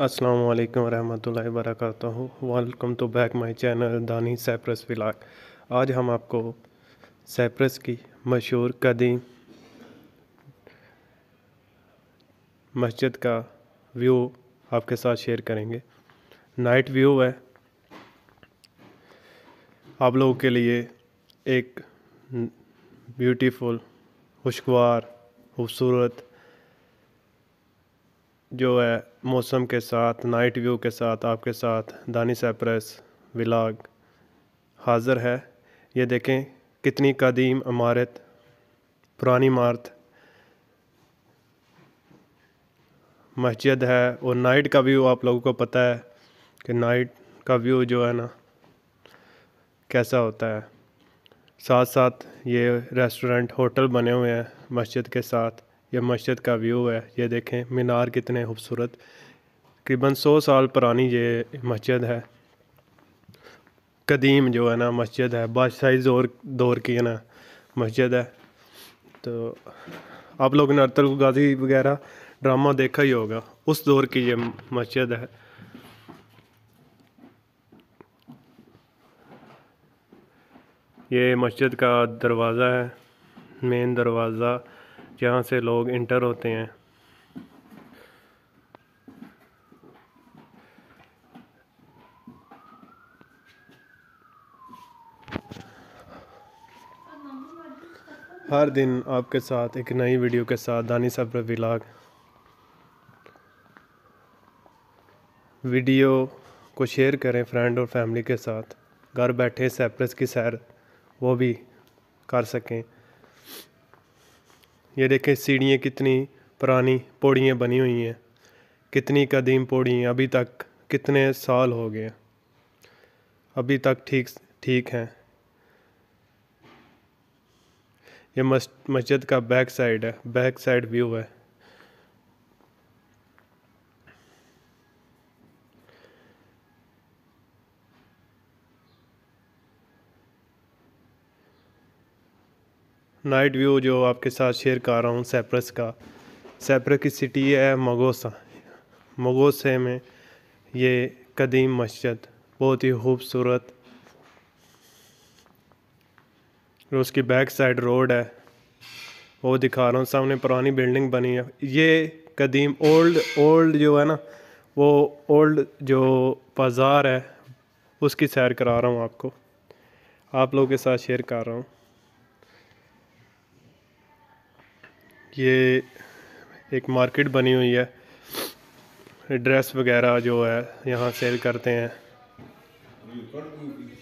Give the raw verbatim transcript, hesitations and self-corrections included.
अस्सलाम वालेकुम रहमतुल्लाहि वबरकातुहू। Welcome to back my channel Dani Cyprus vlog. आज हम आपको साइप्रस की मशहूर कदीम मस्जिद का व्यू आपके साथ शेयर करेंगे। नाइट व्यू है, आप लोगों के लिए एक ब्यूटीफुल खुशगवार खूबसूरत जो है मौसम के साथ नाइट व्यू के साथ आपके साथ दानी साइप्रस व्लॉग हाज़िर है। ये देखें कितनी कदीम इमारत, पुरानी इमारत मस्जिद है। और नाइट का व्यू आप लोगों को पता है कि नाइट का व्यू जो है ना कैसा होता है। साथ साथ ये रेस्टोरेंट होटल बने हुए हैं मस्जिद के साथ। ये मस्जिद का व्यू है, ये देखें मीनार कितने खूबसूरत। करीबन सौ साल पुरानी ये मस्जिद है, कदीम जो है ना मस्जिद है, बादशाही दौर दौर की है ना मस्जिद है। तो आप लोग ने अर्तुगल गाजी वगैरह ड्रामा देखा ही होगा, उस दौर की ये मस्जिद है। ये मस्जिद का दरवाज़ा है, मेन दरवाज़ा जहाँ से लोग इंटर होते हैं। हर दिन आपके साथ एक नई वीडियो के साथ दानी साइप्रस व्लॉग। वीडियो को शेयर करें फ्रेंड और फैमिली के साथ, घर बैठे साइप्रस की सैर वो भी कर सकें। ये देखें सीढ़ियाँ कितनी पुरानी पौड़ियाँ बनी हुई हैं, कितनी कदीम पौड़ियाँ, अभी तक कितने साल हो गए, अभी तक ठीक ठीक हैं। ये मस्जिद का बैक साइड है, बैक साइड व्यू है। नाइट व्यू जो आपके साथ शेयर कर रहा हूँ साइप्रस का। साइप्रस की सिटी है फमागुस्ता, फमागुस्ता में ये कदीम मस्जिद बहुत ही खूबसूरत। उसकी बैक साइड रोड है वो दिखा रहा हूँ, सामने पुरानी बिल्डिंग बनी है। ये कदीम ओल्ड ओल्ड जो है ना वो ओल्ड जो बाज़ार है उसकी सैर करा रहा हूँ आपको, आप लोगों के साथ शेयर कर रहा हूँ। ये एक मार्केट बनी हुई है, ड्रेस वगैरह जो है यहाँ सेल करते हैं।